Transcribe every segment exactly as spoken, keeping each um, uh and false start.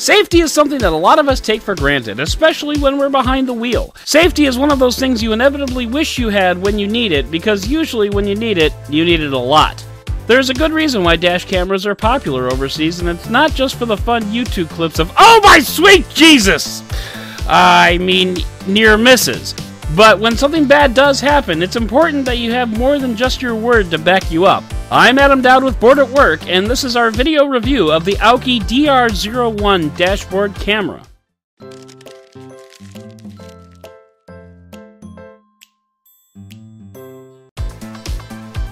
Safety is something that a lot of us take for granted, especially when we're behind the wheel. Safety is one of those things you inevitably wish you had when you need it, because usually when you need it, you need it a lot. There's a good reason why dash cameras are popular overseas, and it's not just for the fun YouTube clips of "Oh my sweet Jesus!" I mean, near misses. But when something bad does happen, it's important that you have more than just your word to back you up. I'm Adam Dowd with Bored at Work, and this is our video review of the Aukey D R zero one dashboard camera.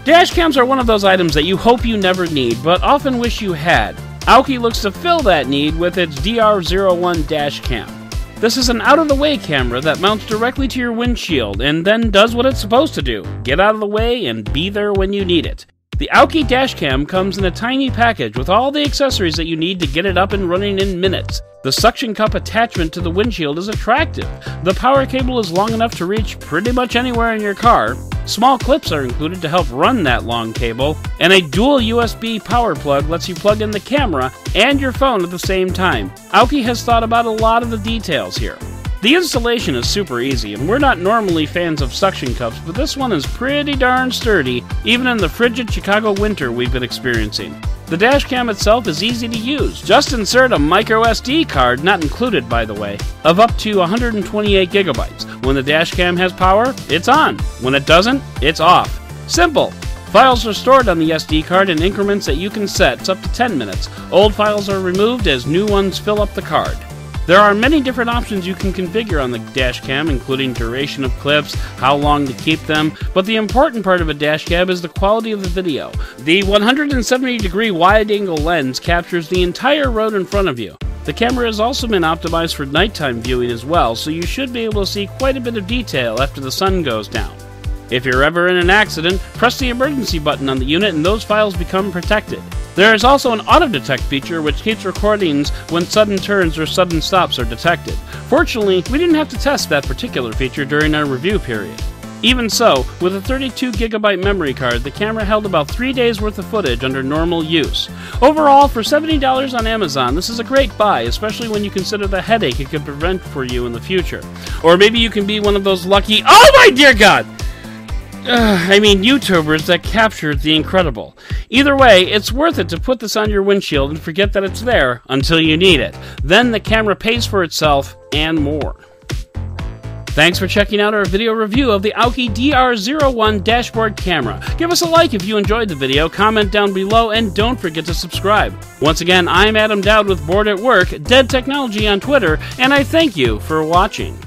Dash cams are one of those items that you hope you never need, but often wish you had. Aukey looks to fill that need with its D R zero one dash cam. This is an out-of-the-way camera that mounts directly to your windshield and then does what it's supposed to do: get out of the way and be there when you need it. The Aukey dash cam comes in a tiny package with all the accessories that you need to get it up and running in minutes. The suction cup attachment to the windshield is attractive. The power cable is long enough to reach pretty much anywhere in your car. Small clips are included to help run that long cable, and a dual U S B power plug lets you plug in the camera and your phone at the same time. Aukey has thought about a lot of the details here. The installation is super easy, and we're not normally fans of suction cups, but this one is pretty darn sturdy, even in the frigid Chicago winter we've been experiencing. The dash cam itself is easy to use. Just insert a micro S D card, not included by the way, of up to one hundred twenty-eight gigabytes. When the dash cam has power, it's on. When it doesn't, it's off. Simple. Files are stored on the S D card in increments that you can set. It's up to ten minutes. Old files are removed as new ones fill up the card. There are many different options you can configure on the dash cam, including duration of clips, how long to keep them, but the important part of a dash cam is the quality of the video. The one hundred seventy degree wide-angle lens captures the entire road in front of you. The camera has also been optimized for nighttime viewing as well, so you should be able to see quite a bit of detail after the sun goes down. If you're ever in an accident, press the emergency button on the unit and those files become protected. There is also an auto-detect feature which keeps recordings when sudden turns or sudden stops are detected. Fortunately, we didn't have to test that particular feature during our review period. Even so, with a thirty-two gigabyte memory card, the camera held about three days worth of footage under normal use. Overall, for seventy dollars on Amazon, this is a great buy, especially when you consider the headache it could prevent for you in the future. Or maybe you can be one of those lucky, oh my dear God! Uh, I mean YouTubers that captured the incredible. Either way, it's worth it to put this on your windshield and forget that it's there until you need it. Then the camera pays for itself and more. Thanks for checking out our video review of the Aukey D R zero one dashboard camera. Give us a like if you enjoyed the video, comment down below, and don't forget to subscribe. Once again, I'm Adam Dowd with Bored at Work, Dead Technology on Twitter, and I thank you for watching.